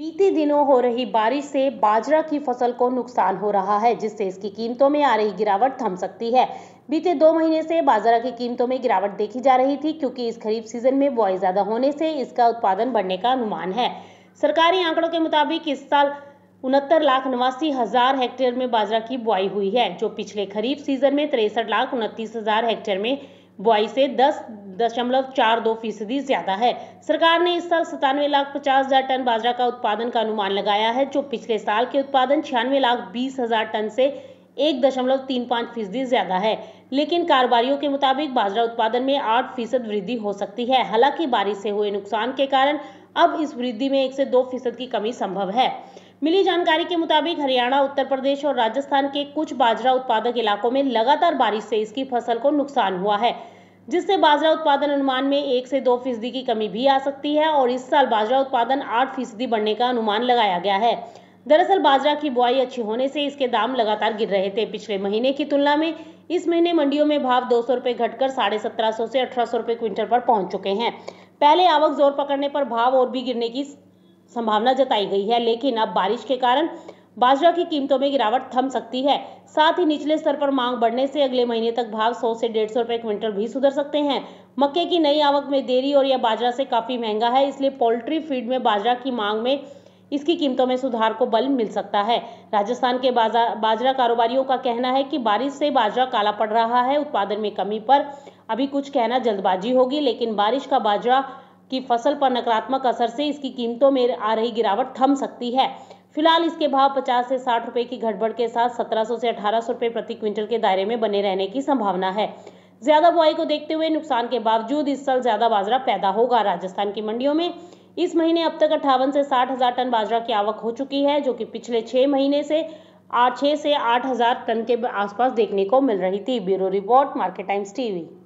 बीते दिनों हो रही बारिश से बाजरा की फसल को नुकसान हो रहा है, जिससे इसकी कीमतों में आ रही गिरावट थम सकती है। बीते 2 महीने से बाजरा की कीमतों में गिरावट देखी जा रही थी, क्योंकि इस खरीफ सीजन में बुआई ज्यादा होने से इसका उत्पादन बढ़ने का अनुमान है। सरकारी आंकड़ों के मुताबिक इस साल 69,89,000 हेक्टेयर में बाजरा की बुआई हुई है, जो पिछले खरीफ सीजन में 63,29,000 हेक्टेयर में बुआई से 10.42% ज्यादा है। सरकार ने इस साल 97,50,000 टन बाजरा का उत्पादन का अनुमान लगाया है, जो पिछले साल के उत्पादन 96,20,000 टन से 1.35% ज्यादा है। लेकिन कारोबारियों के मुताबिक बाजरा उत्पादन में 8% वृद्धि हो सकती है। हालांकि बारिश से हुए नुकसान के कारण अब इस वृद्धि में 1 से 2% की कमी संभव है। मिली जानकारी के मुताबिक हरियाणा, उत्तर प्रदेश और राजस्थान के कुछ बाजरा उत्पादक इलाकों में लगातार बारिश से इसकी फसल को नुकसान हुआ है, जिससे बाजरा उत्पादन अनुमान में 1 से 2% की कमी भी आ सकती है। और इस साल बाजरा उत्पादन 8% बढ़ने का अनुमान लगाया गया है। दरअसल बाजरा की बुआई अच्छी होने से इसके दाम लगातार गिर रहे थे। पिछले महीने की तुलना में इस महीने मंडियों में भाव 200 रुपये घटकर 1750 से 1800 रुपये क्विंटल पर पहुंच चुके हैं। पहले आवक जोर पकड़ने पर भाव और भी गिरने की संभावना जताई गई है, लेकिन अब बारिश के कारण बाजरा की कीमतों में गिरावट थम सकती है। साथ ही निचले स्तर पर मांग बढ़ने से अगले महीने तक भाव 100 से 150 रुपये क्विंटल भी सुधर सकते हैं। मक्के की नई आवक में देरी और यह बाजरा से काफी महंगा है, इसलिए पोल्ट्री फीड में बाजरा की मांग में इसकी कीमतों में सुधार को बल मिल सकता है। राजस्थान के बाजरा कारोबारियों का कहना है कि बारिश से बाजरा काला पड़ रहा है। उत्पादन में कमी पर अभी कुछ कहना जल्दबाजी होगी, लेकिन बारिश का बाजरा की फसल पर नकारात्मक असर से इसकी कीमतों में आ रही गिरावट थम सकती है। फिलहाल इसके भाव 50 से 60 रुपए की घटबढ़ के साथ 1700 से 1800 रुपए प्रति क्विंटल के दायरे में बने रहने की संभावना है। ज्यादा बुआई को देखते हुए नुकसान के बावजूद इस साल ज्यादा बाजरा पैदा होगा। राजस्थान की मंडियों में इस महीने अब तक 58 से 60,000 टन बाजरा की आवक हो चुकी है, जो कि पिछले 6 महीने से 6 से 8,000 टन के आसपास देखने को मिल रही थी। Bureau report, market times TV.